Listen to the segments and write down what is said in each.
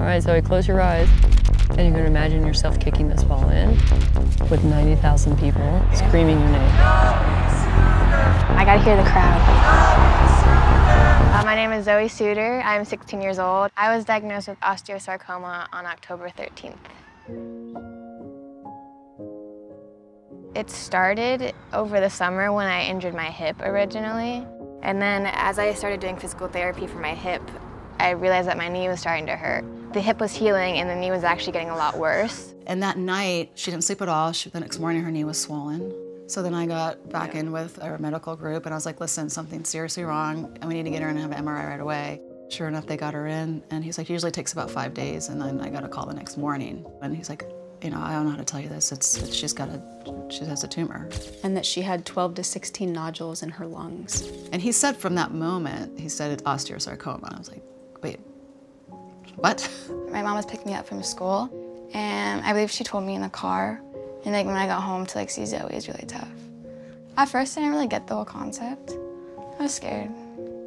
All right, Zoe, close your eyes. And you're going to imagine yourself kicking this ball in with 90,000 people screaming your name. I got to hear the crowd. My name is Zoe Suter. I'm 16 years old. I was diagnosed with osteosarcoma on October 13th. It started over the summer when I injured my hip originally. And then as I started doing physical therapy for my hip, I realized that my knee was starting to hurt. The hip was healing and the knee was actually getting a lot worse. And that night, she didn't sleep at all. The next morning, her knee was swollen. So then I got back in with our medical group and I was like, listen, something's seriously wrong and we need to get her in and have an MRI right away. Sure enough, they got her in and he's like, it usually takes about 5 days. And then I got a call the next morning and he's like, you know, I don't know how to tell you this, she has a tumor. And that she had 12 to 16 nodules in her lungs. And he said from that moment, he said it's osteosarcoma. I was like, wait, what? My mom was picking me up from school, and I believe she told me in the car, and like when I got home to like see Zoe is really tough. At first, I didn't really get the whole concept. I was scared.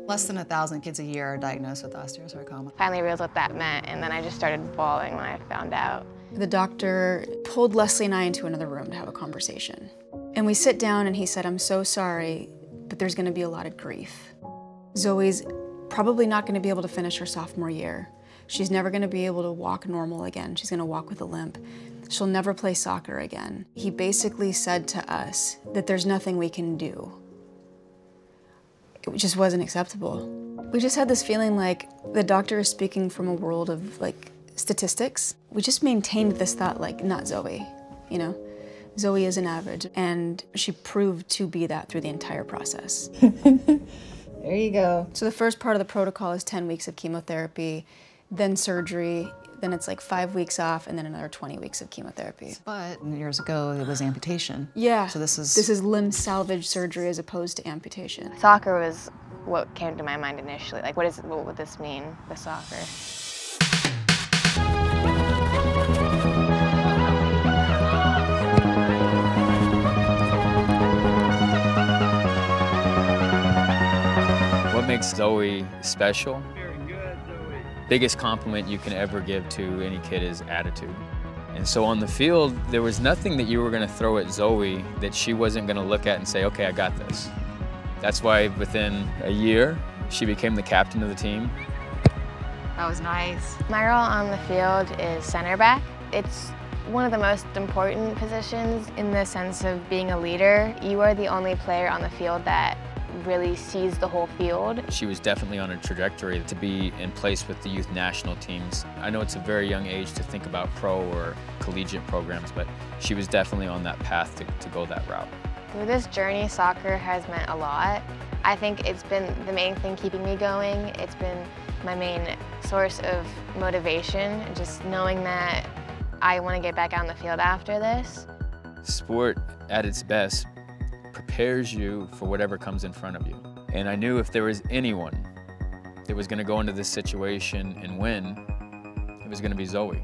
Less than 1,000 kids a year are diagnosed with osteosarcoma. Finally realized what that meant, and then I just started bawling when I found out. The doctor pulled Leslie and I into another room to have a conversation. And we sit down and he said, I'm so sorry, but there's gonna be a lot of grief. Zoe's probably not gonna be able to finish her sophomore year. She's never gonna be able to walk normal again. She's gonna walk with a limp. She'll never play soccer again. He basically said to us that there's nothing we can do. It just wasn't acceptable. We just had this feeling like the doctor is speaking from a world of like statistics. We just maintained this thought like, not Zoe, you know? Zoe is an average, and she proved to be that through the entire process. There you go. So the first part of the protocol is 10 weeks of chemotherapy, then surgery, then it's like 5 weeks off, and then another 20 weeks of chemotherapy. But years ago, it was amputation. Yeah. So this is limb salvage surgery as opposed to amputation. Soccer was what came to my mind initially. Like, what would this mean, the soccer? What makes Zoe special? Very good, Zoe. Biggest compliment you can ever give to any kid is attitude. And so on the field, there was nothing that you were gonna throw at Zoe that she wasn't gonna look at and say, okay, I got this. That's why within a year, she became the captain of the team. That was nice. My role on the field is center back. It's one of the most important positions in the sense of being a leader. You are the only player on the field that really sees the whole field. She was definitely on a trajectory to be in place with the youth national teams. I know it's a very young age to think about pro or collegiate programs, but she was definitely on that path to go that route. Through this journey, soccer has meant a lot. I think it's been the main thing keeping me going. It's been my main source of motivation, just knowing that I want to get back out on the field after this. Sport at its best prepares you for whatever comes in front of you. And I knew if there was anyone that was gonna go into this situation and win, it was gonna be Zoe.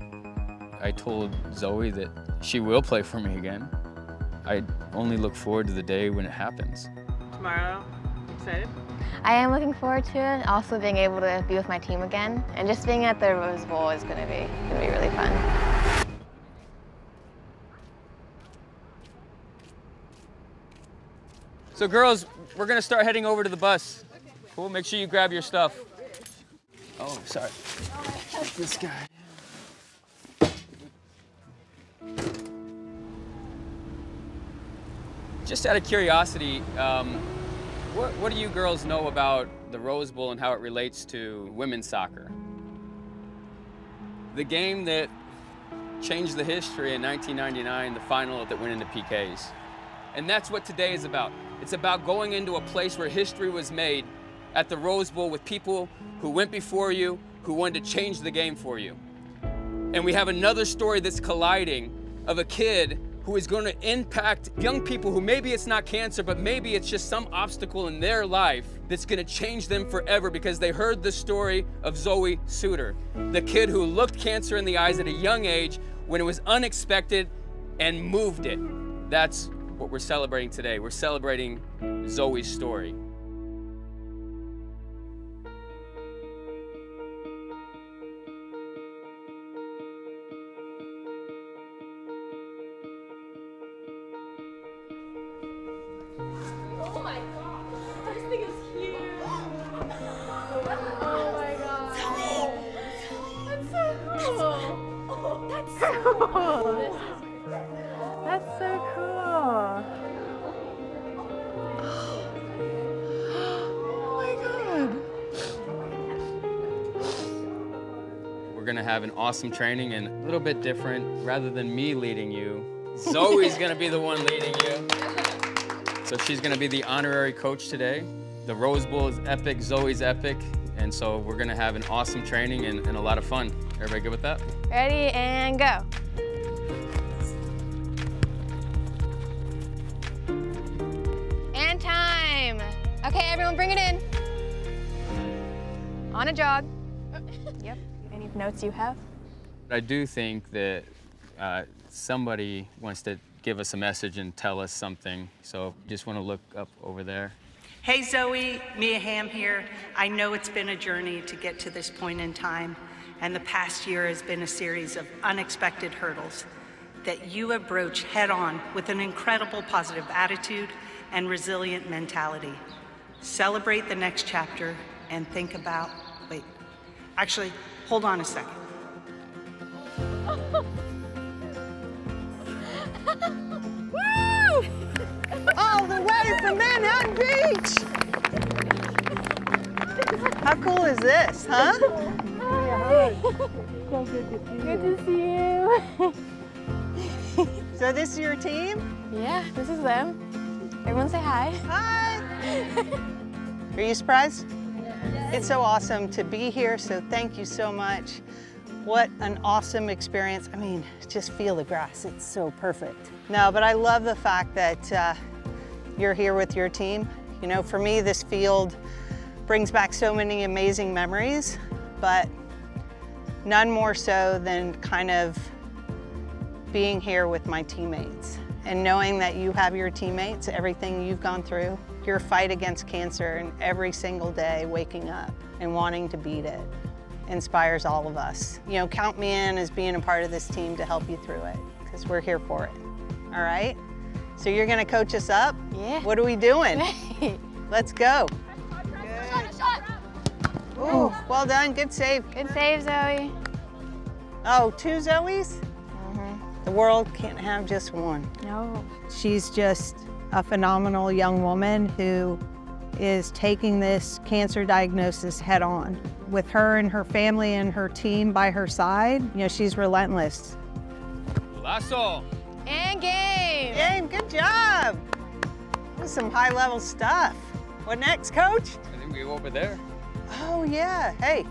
I told Zoe that she will play for me again. I only look forward to the day when it happens. Tomorrow, excited? I am looking forward to it. Also being able to be with my team again. And just being at the Rose Bowl is gonna be really fun. So girls, we're gonna start heading over to the bus. Cool, make sure you grab your stuff. Oh, sorry. This guy. Just out of curiosity, what do you girls know about the Rose Bowl and how it relates to women's soccer? The game that changed the history in 1999, the final that went into PKs. And that's what today is about. It's about going into a place where history was made at the Rose Bowl with people who went before you, who wanted to change the game for you. And we have another story that's colliding of a kid who is going to impact young people who maybe it's not cancer, but maybe it's just some obstacle in their life that's going to change them forever because they heard the story of Zoe Suter, the kid who looked cancer in the eyes at a young age when it was unexpected and moved it. That's what we're celebrating today. We're celebrating Zoe's story. cool. That's so cool. Oh my God. We're gonna have an awesome training and a little bit different. Rather than me leading you, Zoe's gonna be the one leading you. So she's gonna be the honorary coach today. The Rose Bowl is epic, Zoe's epic. And so we're gonna have an awesome training and a lot of fun. Everybody good with that? Ready and go. And time. Okay, everyone bring it in. On a jog. Yep, any notes you have? I do think that somebody wants to give us a message and tell us something. So just wanna look up over there. Hey Zoe, Mia Hamm here. I know it's been a journey to get to this point in time, and the past year has been a series of unexpected hurdles that you approach head on with an incredible positive attitude and resilient mentality. Celebrate the next chapter and think about, wait, actually, hold on a second. Woo! All the way from Manhattan Beach! How cool is this, huh? Hi. So good to see you. Good to see you. So this is your team? Yeah, this is them. Everyone say hi. Hi! Are you surprised? Yes. It's so awesome to be here, so thank you so much. What an awesome experience. I mean, just feel the grass, it's so perfect. No, but I love the fact that you're here with your team. You know, for me, this field brings back so many amazing memories, but none more so than kind of being here with my teammates and knowing that you have your teammates, everything you've gone through, your fight against cancer, and every single day waking up and wanting to beat it inspires all of us. You know, count me in as being a part of this team to help you through it, because we're here for it, all right? So you're gonna coach us up? Yeah. What are we doing? Let's go. Shot. Ooh, well done, good save. Good save, Zoe. Oh, two Zoes? Mm-hmm. The world can't have just one. No. She's just a phenomenal young woman who is taking this cancer diagnosis head on. With her and her family and her team by her side, you know, she's relentless. Lasso. And game. Game, good job. That was some high level stuff. What next, coach? I think we go over there. Oh yeah, hey,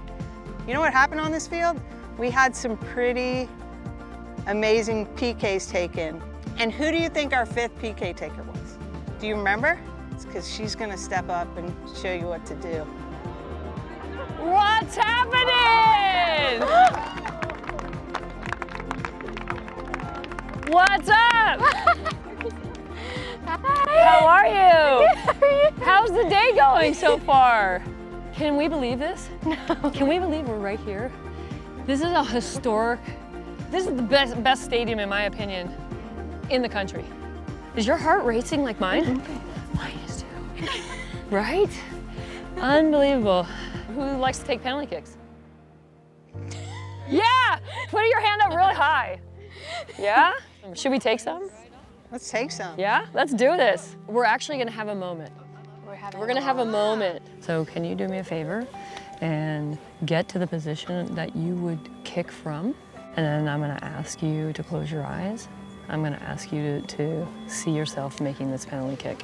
you know what happened on this field? We had some pretty amazing PKs taken. And who do you think our fifth PK taker was? Do you remember? It's because she's gonna step up and show you what to do. What's happening? What's up? Hi. How are you? How's the day going so far? Can we believe this? No. Can we believe we're right here? This is a historic, this is the best stadium, in my opinion, in the country. Is your heart racing like mine? Mm-hmm. Mine is too. Right? Unbelievable. Who likes to take penalty kicks? Yeah! Put your hand up really high. Yeah? Should we take some? Let's take some. Yeah? Let's do this. We're actually gonna have a moment. We're gonna have a moment. So can you do me a favor and get to the position that you would kick from? And then I'm gonna ask you to close your eyes. I'm gonna ask you to see yourself making this penalty kick.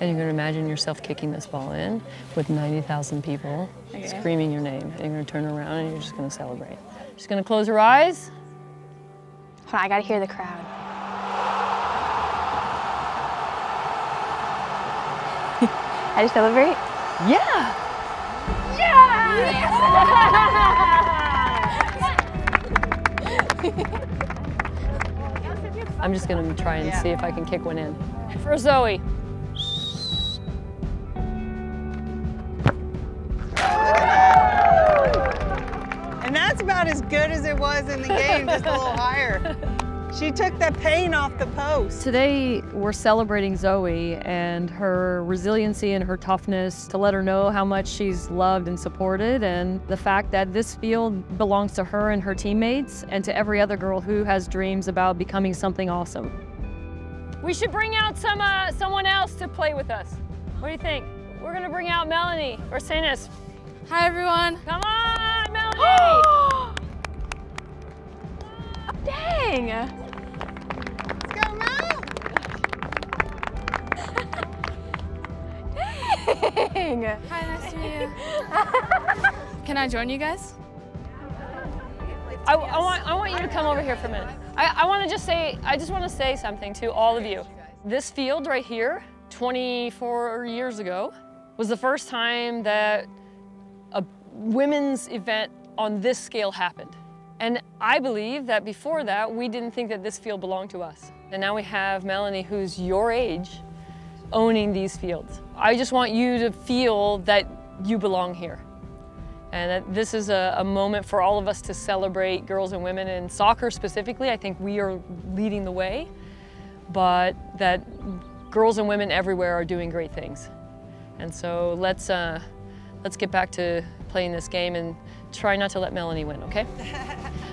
And you're gonna imagine yourself kicking this ball in with 90,000 people screaming your name. And you're gonna turn around and you're just gonna celebrate. Just gonna close your eyes. Hold on, I gotta hear the crowd. I just celebrate? Yeah! Yeah! I'm just gonna try and see if I can kick one in. For Zoe. And that's about as good as it was in the game, just a little higher. She took the pain off the post. Today, we're celebrating Zoe and her resiliency and her toughness, to let her know how much she's loved and supported, and the fact that this field belongs to her and her teammates and to every other girl who has dreams about becoming something awesome. We should bring out someone else to play with us. What do you think? We're gonna bring out Melanie Barcenas. Hi, everyone. Come on, Melanie! Dang! Dang. Hi, nice to meet you. Can I join you guys? I want you to come over here for a minute. I just want to say something to all of you. This field right here, 24 years ago, was the first time that a women's event on this scale happened. And I believe that before that, we didn't think that this field belonged to us. And now we have Melanie, who's your age, owning these fields. I just want you to feel that you belong here. And that this is a moment for all of us to celebrate girls and women in soccer specifically. I think we are leading the way, but that girls and women everywhere are doing great things. And so let's get back to playing this game and try not to let Melanie win, okay?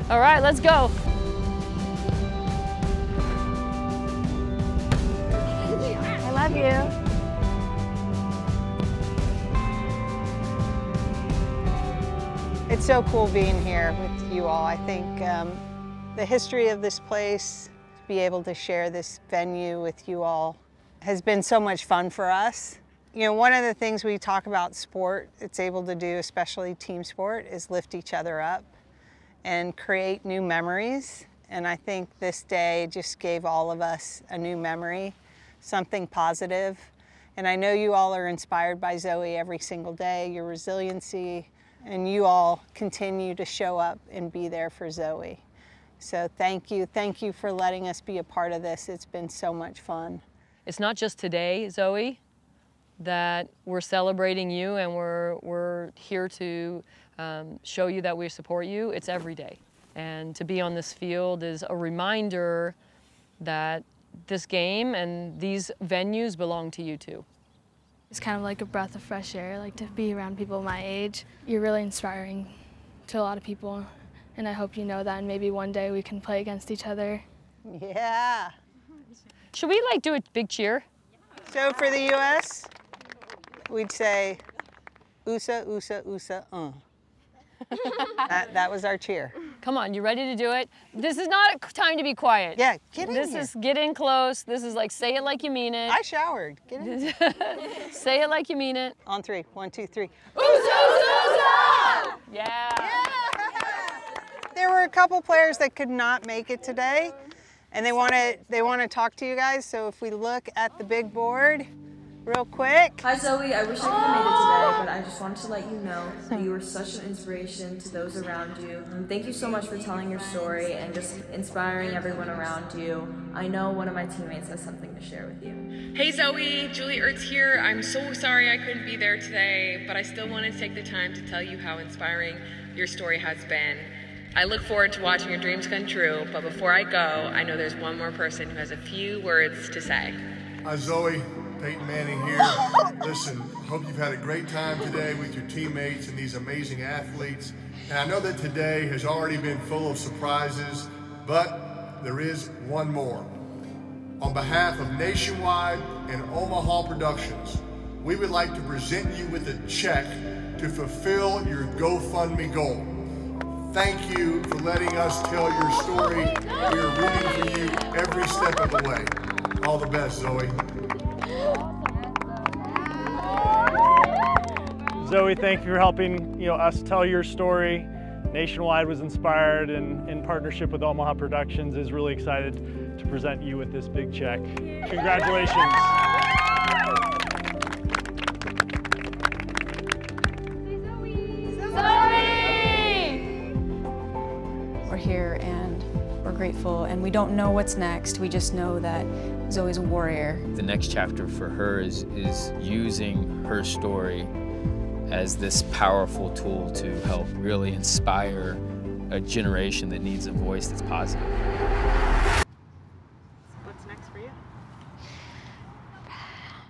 All right, let's go. I love you. It's so cool being here with you all. I think the history of this place, to be able to share this venue with you all, has been so much fun for us. You know, one of the things we talk about sport, it's able to do, especially team sport, is lift each other up and create new memories. And I think this day just gave all of us a new memory, something positive. And I know you all are inspired by Zoe every single day, your resiliency, and you all continue to show up and be there for Zoe. So thank you for letting us be a part of this. It's been so much fun. It's not just today, Zoe, that we're celebrating you and we're here to show you that we support you. It's every day. And to be on this field is a reminder that this game and these venues belong to you too. It's kind of like a breath of fresh air, like to be around people my age. You're really inspiring to a lot of people, and I hope you know that, and maybe one day we can play against each other. Yeah. Should we like do a big cheer? So for the U.S., we'd say, USA, USA, USA, that was our cheer. Come on, you ready to do it? This is not a time to be quiet. Yeah, get in here. Is get in close. This is like, say it like you mean it. I showered. Get in. Say it like you mean it. On three. One, two, three. Ooza! Yeah. There were a couple players that could not make it today, and they want to talk to you guys. So if we look at the big board real quick. Hi Zoe, I wish I could have made it today, but I just wanted to let you know that you were such an inspiration to those around you. And thank you so much for telling your story and just inspiring everyone around you. I know one of my teammates has something to share with you. Hey Zoe, Julie Ertz here. I'm so sorry I couldn't be there today, but I still wanted to take the time to tell you how inspiring your story has been. I look forward to watching your dreams come true, but before I go, I know there's one more person who has a few words to say. Hi Zoe. Peyton Manning here. Listen, hope you've had a great time today with your teammates and these amazing athletes. And I know that today has already been full of surprises, but there is one more. On behalf of Nationwide and Omaha Productions, we would like to present you with a check to fulfill your GoFundMe goal. Thank you for letting us tell your story. We are rooting for you every step of the way. All the best, Zoe. Zoe, thank you for helping us tell your story. Nationwide was inspired, and in partnership with Omaha Productions is really excited to present you with this big check. Congratulations. Zoe! We're here and we're grateful, and we don't know what's next. We just know that Zoe's a warrior. The next chapter for her is using her story as this powerful tool to help really inspire a generation that needs a voice that's positive.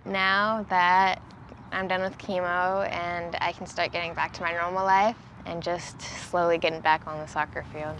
Now that I'm done with chemo and I can start getting back to my normal life and just slowly getting back on the soccer field.